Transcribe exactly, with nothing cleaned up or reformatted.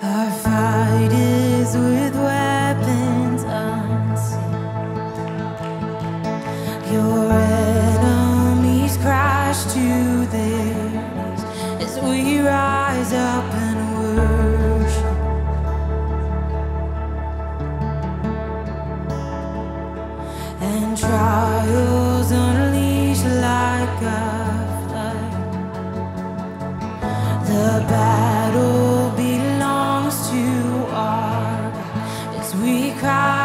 Our fight is with weapons unseen. Your enemies crash to their knees as we rise up and worship, and trials unleash like a flood. The battle belongs to our God as we cry.